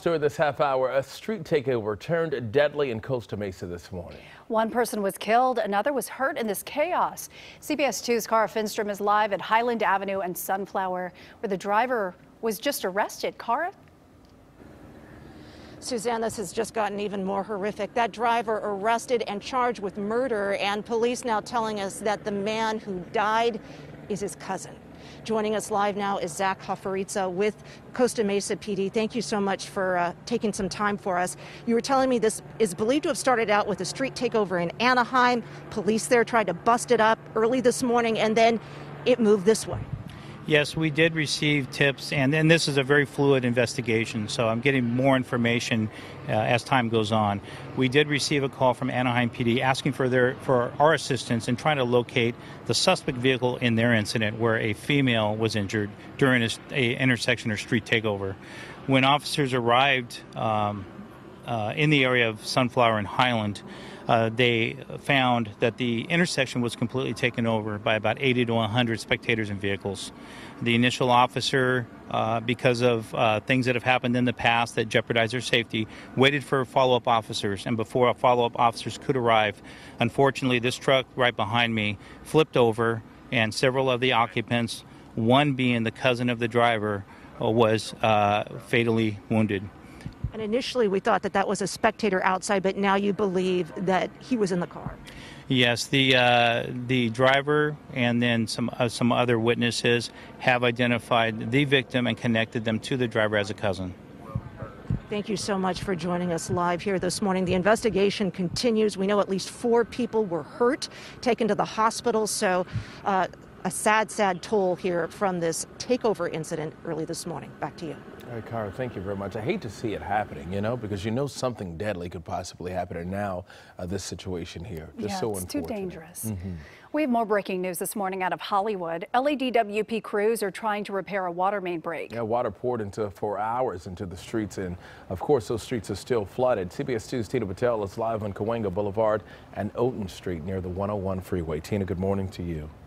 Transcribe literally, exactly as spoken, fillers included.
Story this half hour, a street takeover turned deadly in Costa Mesa this morning. One person was killed, another was hurt in this chaos. C B S two's Kara Finstrom is live at Highland Avenue and Sunflower, where the driver was just arrested. Kara? Suzanne, this has just gotten even more horrific. That driver arrested and charged with murder, and police now telling us that the man who died is his cousin. Joining us live now is Zach Hofferitza with Costa Mesa P D. Thank you so much for uh, taking some time for us. You were telling me this is believed to have started out with a street takeover in Anaheim. Police there tried to bust it up early this morning, and then it moved this way. Yes, we did receive tips, and, and this is a very fluid investigation, so I'm getting more information uh, as time goes on. We did receive a call from Anaheim P D asking for their for our assistance in trying to locate the suspect vehicle in their incident where a female was injured during a, a intersection or street takeover. When officers arrived um, uh, in the area of Sunflower and Highland, Uh, they found that the intersection was completely taken over by about eighty to one hundred spectators and vehicles. The initial officer, uh, because of uh, things that have happened in the past that jeopardized their safety, waited for follow-up officers, and before follow-up officers could arrive, unfortunately this truck right behind me flipped over, and several of the occupants, one being the cousin of the driver, was uh, fatally wounded. And initially we thought that that was a spectator outside, but now you believe that he was in the car. Yes, the uh, the driver and then some uh, some other witnesses have identified the victim and connected them to the driver as a cousin. Thank you so much for joining us live here this morning. The investigation continues. We know at least four people were hurt, taken to the hospital. So uh, a sad, sad toll here from this takeover incident early this morning. Back to you. All right, Kara, thank you very much. I hate to see it happening, you know, because you know something deadly could possibly happen, and now uh, this situation here, just yeah, so it's unfortunate. Too dangerous. Mm-hmm. We have more breaking news this morning out of Hollywood. L A D W P crews are trying to repair a water main break. Yeah, water poured into for hours into the streets, and of course those streets are still flooded. C B S two's Tina Patel is live on Cahuenga Boulevard and Oten Street near the one oh one freeway. Tina, good morning to you.